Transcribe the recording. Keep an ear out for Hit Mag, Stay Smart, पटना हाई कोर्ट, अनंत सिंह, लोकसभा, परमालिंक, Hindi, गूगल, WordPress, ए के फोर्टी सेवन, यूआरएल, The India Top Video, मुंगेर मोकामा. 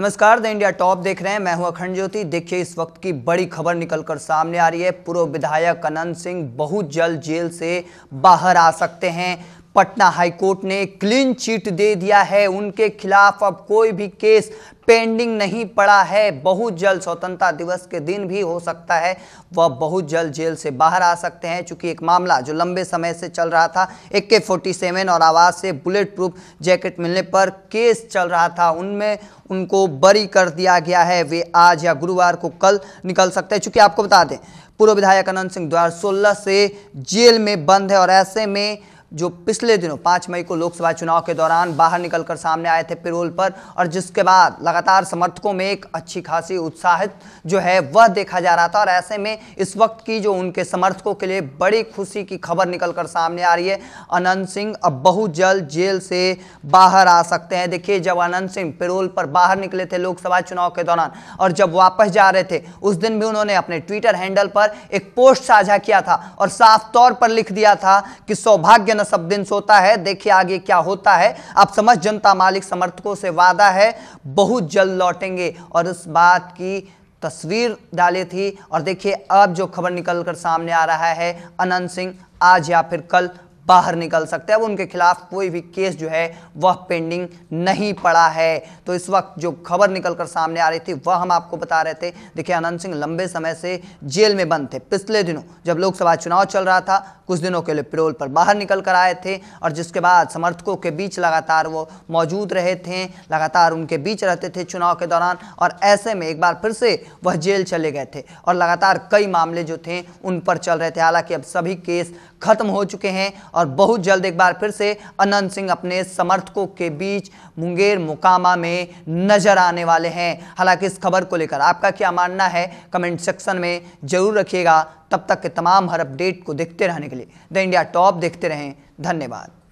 नमस्कार, the India top देख रहे हैं। मैं हूं अखंड ज्योति। देखिए, इस वक्त की बड़ी खबर निकलकर सामने आ रही है। पूर्व विधायक अनंत सिंह बहुत जल्द जेल से बाहर आ सकते हैं। पटना हाई कोर्ट ने क्लीन चिट दे दिया है। उनके खिलाफ अब कोई भी केस पेंडिंग नहीं पड़ा है। बहुत जल्द स्वतंत्रता दिवस के दिन भी हो सकता है वह बहुत जल्द जेल से बाहर आ सकते हैं, क्योंकि एक मामला जो लंबे समय से चल रहा था, AK-47 और आवास से बुलेट प्रूफ जैकेट मिलने पर केस चल रहा था, उनमें उनको बरी कर दिया गया है। वे आज या गुरुवार को कल निकल सकते हैं, क्योंकि आपको बता दें पूर्व विधायक अनंत सिंह 2016 से जेल में बंद है और ऐसे में जो पिछले दिनों 5 मई को लोकसभा चुनाव के दौरान बाहर निकलकर सामने आए थे पेरोल पर, और जिसके बाद लगातार समर्थकों में एक अच्छी खासी उत्साहित जो है वह देखा जा रहा था। और ऐसे में इस वक्त की जो उनके समर्थकों के लिए बड़ी खुशी की खबर निकलकर सामने आ रही है, अनंत सिंह अब बहुत जल्द जेल से बाहर आ सकते हैं। देखिए, जब अनंत सिंह पेरोल पर बाहर निकले थे लोकसभा चुनाव के दौरान और जब वापस जा रहे थे, उस दिन भी उन्होंने अपने ट्विटर हैंडल पर एक पोस्ट साझा किया था और साफ तौर पर लिख दिया था कि सौभाग्य सब दिन सोता है, देखिए आगे क्या होता है। आप समझ, जनता मालिक समर्थकों से वादा है बहुत जल्द लौटेंगे, और इस बात की तस्वीर डाली थी। और देखिए, अब जो खबर निकलकर सामने आ रहा है, अनंत सिंह आज या फिर कल बाहर निकल सकते हैं। अब उनके खिलाफ कोई भी केस जो है वह पेंडिंग नहीं पड़ा है। तो इस वक्त जो खबर निकलकर सामने आ रही थी वह हम आपको बता रहे थे। देखिए, अनंत सिंह लंबे समय से जेल में बंद थे। पिछले दिनों जब लोकसभा चुनाव चल रहा था, कुछ दिनों के लिए पेरोल पर बाहर निकल कर आए थे, और जिसके बाद समर्थकों के बीच लगातार वो मौजूद रहे थे, लगातार उनके बीच रहते थे चुनाव के दौरान, और ऐसे में एक बार फिर से वह जेल चले गए थे और लगातार कई मामले जो थे उन पर चल रहे थे। हालांकि अब सभी केस खत्म हो चुके हैं और बहुत जल्द एक बार फिर से अनंत सिंह अपने समर्थकों के बीच मुंगेर मोकामा में नजर आने वाले हैं। हालांकि इस खबर को लेकर आपका क्या मानना है कमेंट सेक्शन में जरूर रखिएगा। तब तक के तमाम हर अपडेट को देखते रहने के लिए द इंडिया टॉप देखते रहें। धन्यवाद।